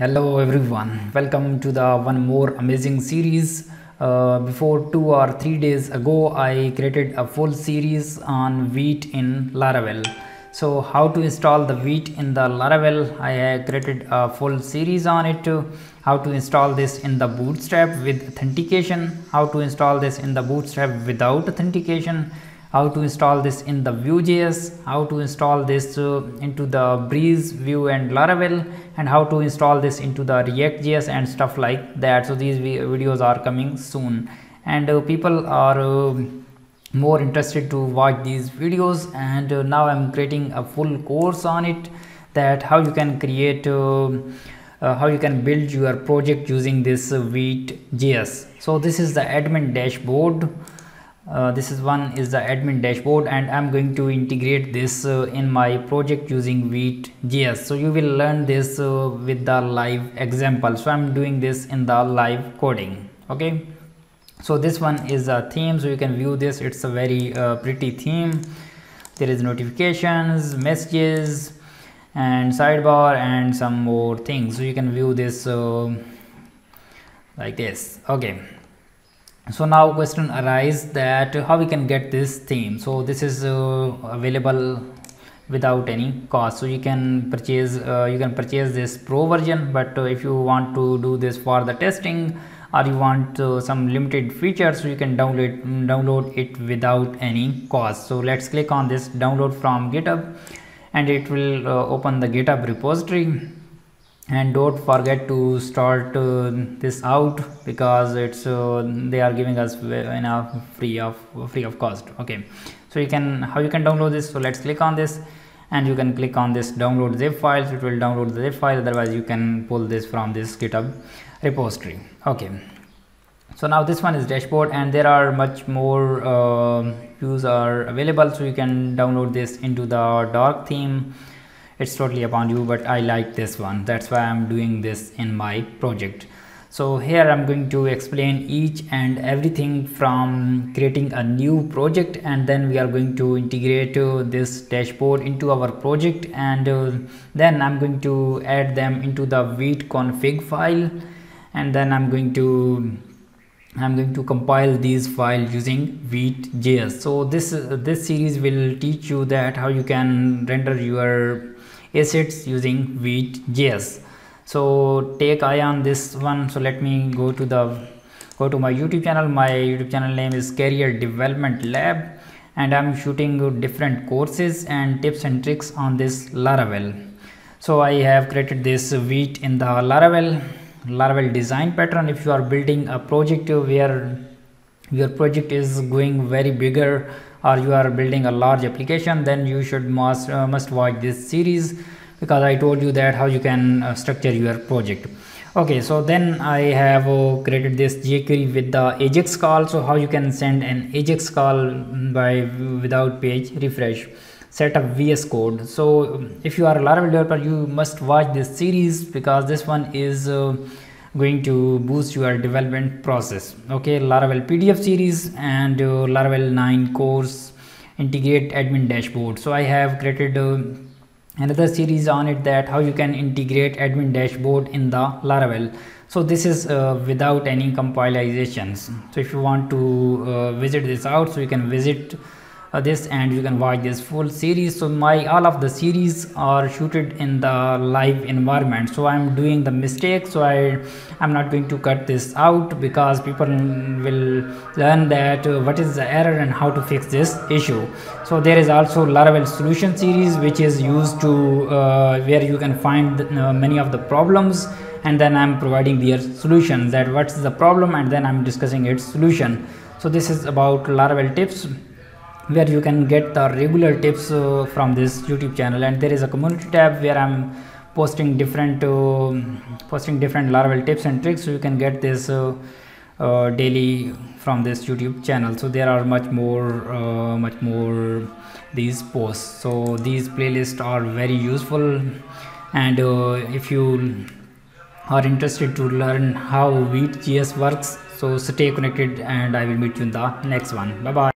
Hello everyone, welcome to the one more amazing series. Before 2 or 3 days ago, I created a full series on Vite in Laravel. So how to install the Vite in the Laravel, I created a full series on it. How to install this in the Bootstrap with authentication, how to install this in the Bootstrap without authentication, how to install this in the Vue.js, how to install this into the Breeze, Vue and Laravel, and how to install this into the React.js and stuff like that. So these videos are coming soon, and people are more interested to watch these videos. And now I'm creating a full course on it, that how you can create how you can build your project using this Vite.js. So this is the admin dashboard. This is the admin dashboard, and I'm going to integrate this in my project using Vite.js. So you will learn this with the live example. So I'm doing this in the live coding. Okay. So this one is a theme. So you can view this. It's a very pretty theme. There is notifications, messages, and sidebar, and some more things. So you can view this like this. Okay. So now question arises that how we can get this theme. So this is available without any cost. So you can purchase this pro version, but if you want to do this for the testing or you want some limited features, so you can download it without any cost. So let's click on this download from GitHub, and it will open the GitHub repository. And don't forget to start this out, because it's they are giving us enough free of cost. Okay, so you can how you can download this. So let's click on this, and you can click on this download zip files. It will download the zip file. Otherwise, you can pull this from this GitHub repository. Okay, so now this one is dashboard, and there are much more views are available. So you can download this into the dark theme. It's totally upon you, but I like this one. That's why I'm doing this in my project. So here I'm going to explain each and everything from creating a new project, and then we are going to integrate this dashboard into our project, and then I'm going to add them into the Vite config file, and then I'm going to compile these files using Vite.js. So this series will teach you that how you can render your assets using Vite.js. So take eye on this one. So let me go to my YouTube channel. My YouTube channel name is Career Development Lab, and I'm shooting different courses and tips and tricks on this Laravel. So I have created this Vite in the Laravel design pattern. If you are building a project where your project is going very bigger, or you are building a large application, then you should must watch this series, because I told you that how you can structure your project. Okay, so then I have created this jQuery with the AJAX call. So how you can send an AJAX call by without page refresh. Set up VS Code. So if you are a Laravel developer, you must watch this series, because this one is going to boost your development process. Okay, Laravel PDF series and Laravel 9 course, integrate admin dashboard. So I have created another series on it, that how you can integrate admin dashboard in the Laravel. So this is without any compilations. So if you want to visit this out, so you can visit this, and you can watch this full series. So my all of the series are shooted in the live environment. So I'm doing the mistake, so I'm not going to cut this out, because people will learn that what is the error and how to fix this issue. So there is also Laravel solution series, which is used to where you can find many of the problems, and then I'm providing their solutions, that what's the problem, and then I'm discussing its solution. So this is about Laravel tips, where you can get the regular tips from this YouTube channel. And there is a community tab where I'm posting different Laravel tips and tricks. So you can get this daily from this YouTube channel. So there are much more these posts. So these playlists are very useful. And if you are interested to learn how Vite.js works, so stay connected, and I will meet you in the next one. Bye bye.